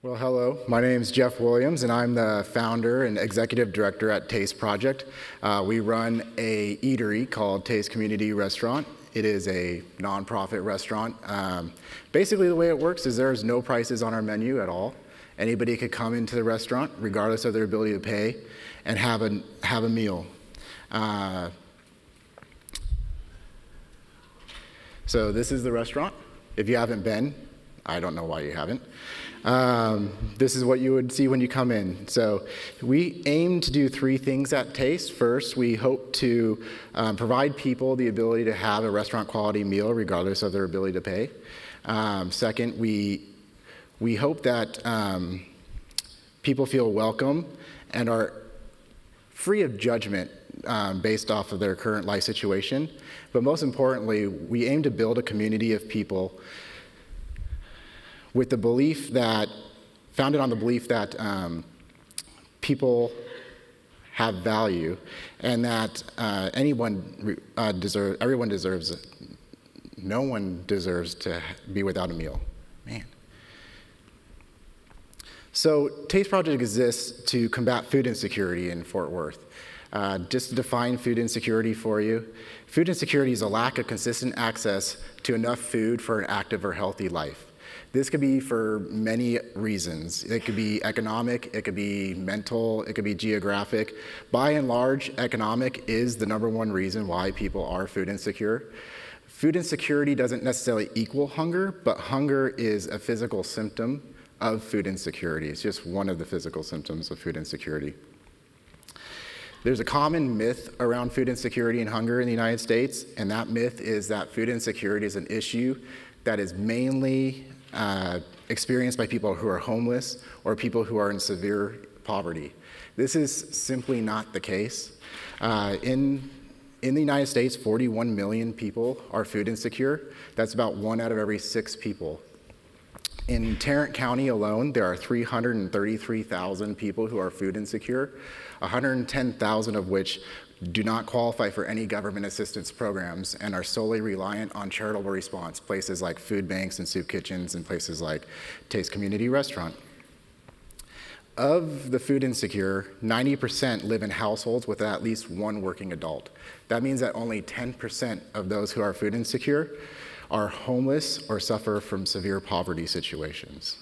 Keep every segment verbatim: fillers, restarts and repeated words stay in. Well, hello. My name is Jeff Williams, and I'm the founder and executive director at Taste Project. Uh, we run a eatery called Taste Community Restaurant. It is a nonprofit restaurant. Um, basically, the way it works is there's no prices on our menu at all. Anybody could come into the restaurant, regardless of their ability to pay, and have a have a meal. Uh, so this is the restaurant. If you haven't been, I don't know why you haven't. Um, this is what you would see when you come in. So we aim to do three things at Taste. First, we hope to um, provide people the ability to have a restaurant quality meal regardless of their ability to pay. Um, second, we, we hope that um, people feel welcome and are free of judgment um, based off of their current life situation. But most importantly, we aim to build a community of people with the belief that, founded on the belief that um, people have value and that uh, anyone uh, deserves, everyone deserves it. No one deserves to be without a meal, man. So Taste Project exists to combat food insecurity in Fort Worth. Uh, just to define food insecurity for you, food insecurity is a lack of consistent access to enough food for an active or healthy life. This could be for many reasons. It could be economic, it could be mental, it could be geographic. By and large, economic is the number one reason why people are food insecure. Food insecurity doesn't necessarily equal hunger, but hunger is a physical symptom of food insecurity. It's just one of the physical symptoms of food insecurity. There's a common myth around food insecurity and hunger in the United States, and that myth is that food insecurity is an issue that is mainly Uh, experienced by people who are homeless or people who are in severe poverty. This is simply not the case. Uh, in, in the United States, forty-one million people are food insecure. That's about one out of every six people. In Tarrant County alone, there are three hundred thirty-three thousand people who are food insecure, one hundred ten thousand of which do not qualify for any government assistance programs and are solely reliant on charitable response, places like food banks and soup kitchens and places like Taste Community Restaurant. Of the food insecure, ninety percent live in households with at least one working adult. That means that only ten percent of those who are food insecure are homeless or suffer from severe poverty situations.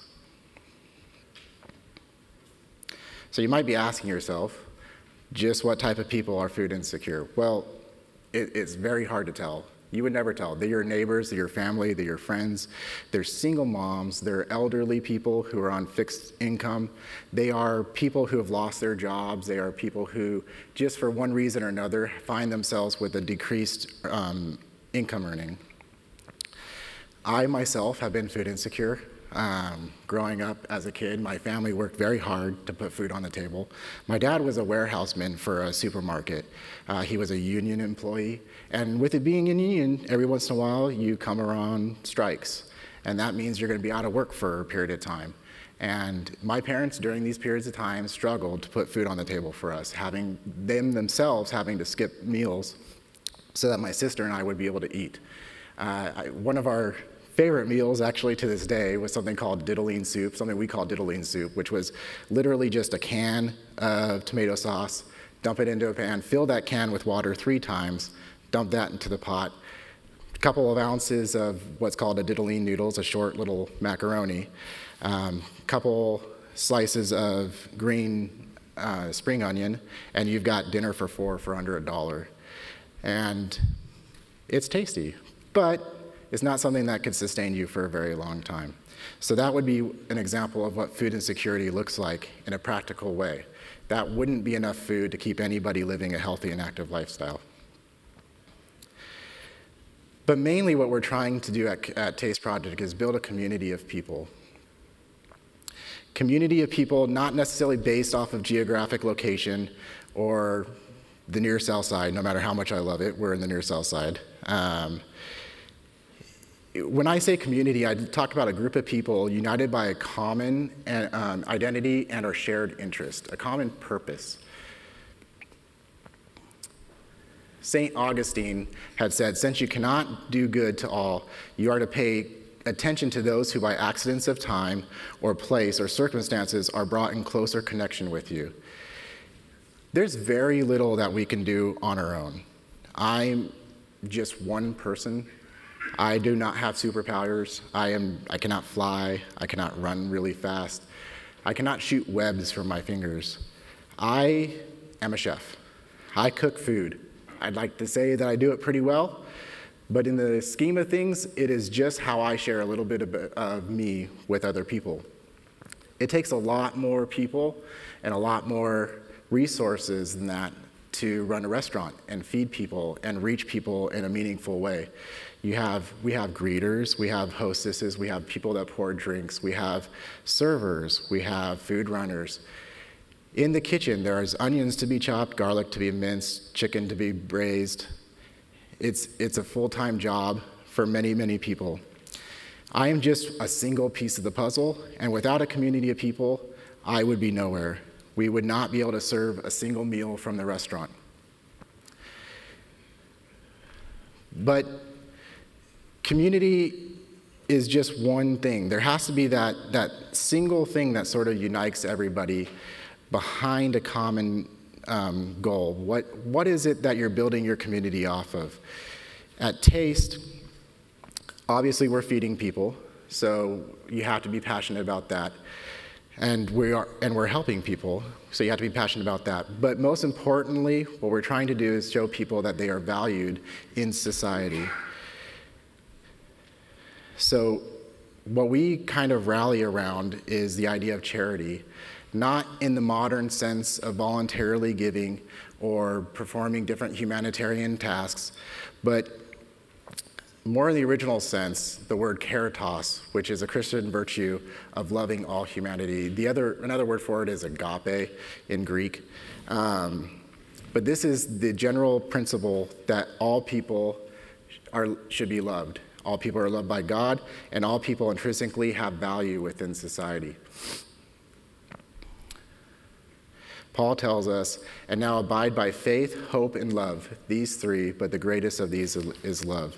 So you might be asking yourself, just what type of people are food insecure? Well, it, it's very hard to tell. You would never tell. They're your neighbors, they're your family, they're your friends. They're single moms, they're elderly people who are on fixed income. They are people who have lost their jobs. They are people who, just for one reason or another, find themselves with a decreased um, income earning. I myself have been food insecure. Um, growing up as a kid, my family worked very hard to put food on the table. My dad was a warehouseman for a supermarket. Uh, he was a union employee. And with it being a union, every once in a while, you come around strikes. And that means you're going to be out of work for a period of time. And my parents, during these periods of time, struggled to put food on the table for us, having them themselves having to skip meals so that my sister and I would be able to eat. Uh, I, one of our favorite meals, actually, to this day, was something called diddling soup, something we call diddling soup, which was literally just a can of tomato sauce, dump it into a pan, fill that can with water three times, dump that into the pot, a couple of ounces of what's called a diddling noodles, a short little macaroni, a um, couple slices of green uh, spring onion, and you've got dinner for four for under a dollar. And it's tasty, but it's not something that could sustain you for a very long time. So that would be an example of what food insecurity looks like in a practical way. That wouldn't be enough food to keep anybody living a healthy and active lifestyle. But mainly what we're trying to do at, at Taste Project is build a community of people. Community of people not necessarily based off of geographic location or the near south side, no matter how much I love it, we're in the near south side. Um, When I say community, I talk about a group of people united by a common um, identity and our shared interest, a common purpose. Saint Augustine had said, since you cannot do good to all, you are to pay attention to those who by accidents of time or place or circumstances are brought in closer connection with you. There's very little that we can do on our own. I'm just one person. I do not have superpowers. I am, I cannot fly. I cannot run really fast. I cannot shoot webs from my fingers. I am a chef. I cook food. I'd like to say that I do it pretty well, but in the scheme of things, it is just how I share a little bit of, of me with other people. It takes a lot more people and a lot more resources than that to run a restaurant and feed people and reach people in a meaningful way. You have, we have greeters, we have hostesses, we have people that pour drinks, we have servers, we have food runners. In the kitchen, there is onions to be chopped, garlic to be minced, chicken to be braised. It's, it's a full-time job for many, many people. I am just a single piece of the puzzle, and without a community of people, I would be nowhere. We would not be able to serve a single meal from the restaurant. But community is just one thing. There has to be that, that single thing that sort of unites everybody behind a common um, goal. What, what is it that you're building your community off of? At Taste, obviously we're feeding people, so you have to be passionate about that. And we are, and we're helping people, so you have to be passionate about that. But most importantly, what we're trying to do is show people that they are valued in society. So what we kind of rally around is the idea of charity, not in the modern sense of voluntarily giving or performing different humanitarian tasks, but more in the original sense, the word caritas, which is a Christian virtue of loving all humanity. The other, another word for it is agape in Greek. Um, but this is the general principle that all people are, should be loved. All people are loved by God, and all people intrinsically have value within society. Paul tells us, and now abide by faith, hope, and love, these three, but the greatest of these is love.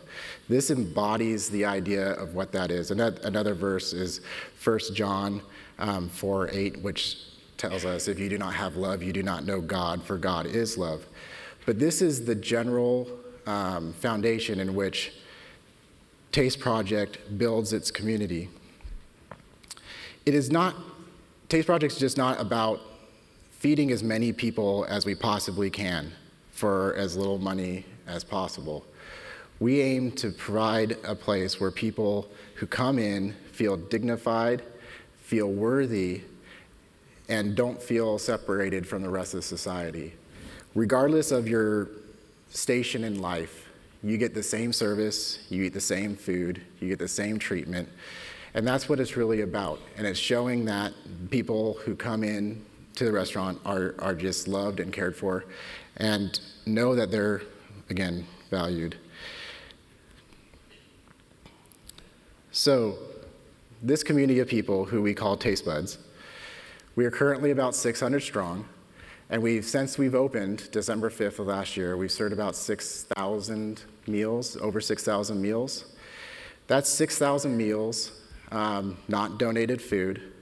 This embodies the idea of what that is. And that, another verse is First John um, four eight, which tells us, if you do not have love, you do not know God, for God is love. But this is the general um, foundation in which Taste Project builds its community. It is not, Taste Project is just not about feeding as many people as we possibly can for as little money as possible. We aim to provide a place where people who come in feel dignified, feel worthy, and don't feel separated from the rest of society. Regardless of your station in life, you get the same service, you eat the same food, you get the same treatment, and that's what it's really about. And it's showing that people who come in to the restaurant are, are just loved and cared for, and know that they're, again, valued. So this community of people who we call Taste Buds, we are currently about six hundred strong, and we've, since we've opened December fifth of last year, we've served about six thousand meals, over six thousand meals. That's six thousand meals, um, not donated food,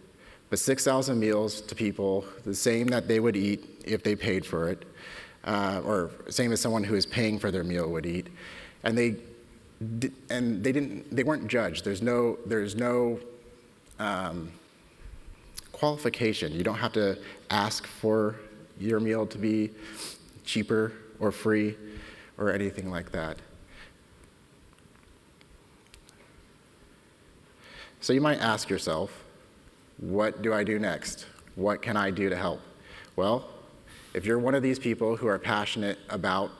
but six thousand meals to people, the same that they would eat if they paid for it, uh, or same as someone who is paying for their meal would eat. And they, and they didn't, they weren't judged. There's no, there's no um, qualification. You don't have to ask for your meal to be cheaper or free or anything like that. So you might ask yourself, what do I do next? What can I do to help? Well, if you're one of these people who are passionate about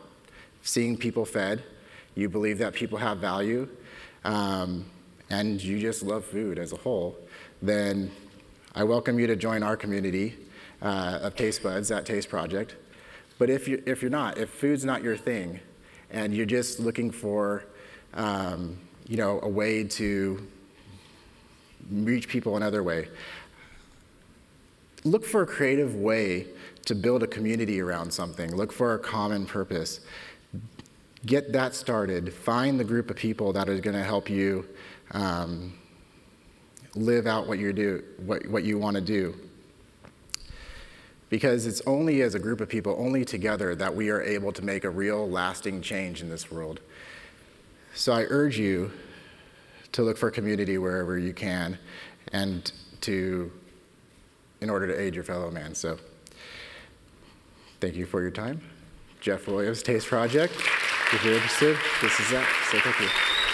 seeing people fed, you believe that people have value, um, and you just love food as a whole, then I welcome you to join our community uh, of Taste Buds at Taste Project. But if you, if you're not, if food's not your thing, and you're just looking for um, you know, a way to reach people another way. Look for a creative way to build a community around something. Look for a common purpose. Get that started. Find the group of people that are going to help you um, live out what you do, what, what you want to do. Because it's only as a group of people, only together, that we are able to make a real lasting change in this world. So I urge you to look for community wherever you can, and to, in order to aid your fellow man. So thank you for your time. Jeff Williams, Taste Project. If you're interested, this is that, so thank you.